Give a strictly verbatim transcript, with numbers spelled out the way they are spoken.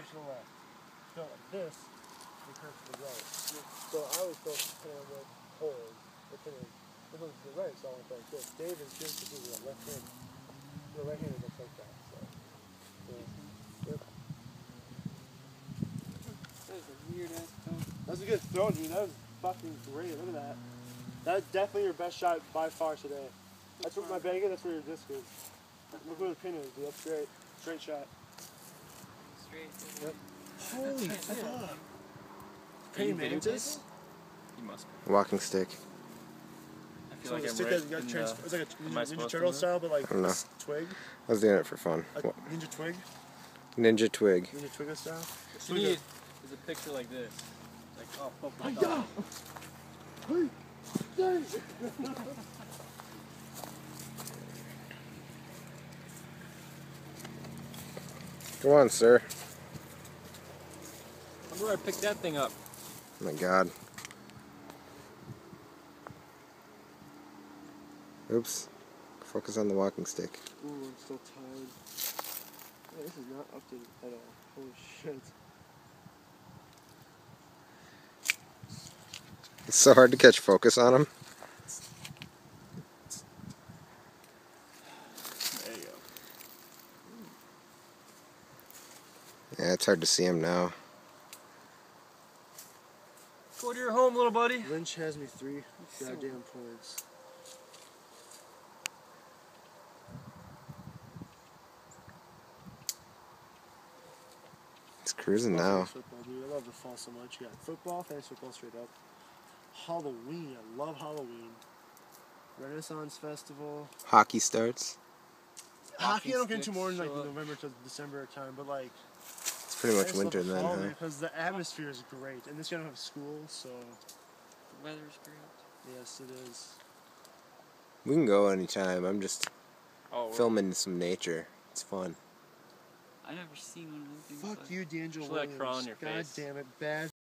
bridge to the left. So this, the curve to the right. So I always thought the center was hold. The center was to the right, so I went like this. Dave is just to do the left hand. The right hand looks like that. So, so yep. That is a weird ass throw. That was a good throw, dude. That was fucking great. Look at that. That's definitely your best shot by far today. That's what my bag is, that's where your disc is. Look where the pin is, dude. That's great. Straight shot. Straight. Yep. Holy fuck. Can you video this? You must be. Walking stick. I feel so like I'm stick right that trans the, It's like a Ninja, ninja Turtle style, but like I twig. I was doing it for fun. Like ninja twig? Ninja twig. Ninja twig style? You need is a picture like this. Like, oh, fuck my dog. Hey! Hey! Come on, sir. I wonder where I picked that thing up. Oh my god. Oops. Focus on the walking stick. Ooh, I'm so tired. Yeah, this is not updated at all. Holy shit. It's so hard to catch focus on him. Yeah, it's hard to see him now. Go to your home, little buddy. Lynch has me three goddamn points. It's cruising now. Football, dude. I love the fall so much. You got football, fantasy football straight up. Halloween. I love Halloween. Renaissance Festival. Hockey starts. Hockey, I don't get into more in like November to December time, but like... pretty much winter then, huh? Because the atmosphere is great, and this year I don't have school, so... The weather's great. Yes, it is. We can go anytime, I'm just oh, filming right. some nature. It's fun. I've never seen one of those things. Fuck like, you, D'Angelo Williams. Like God face. damn it, bad.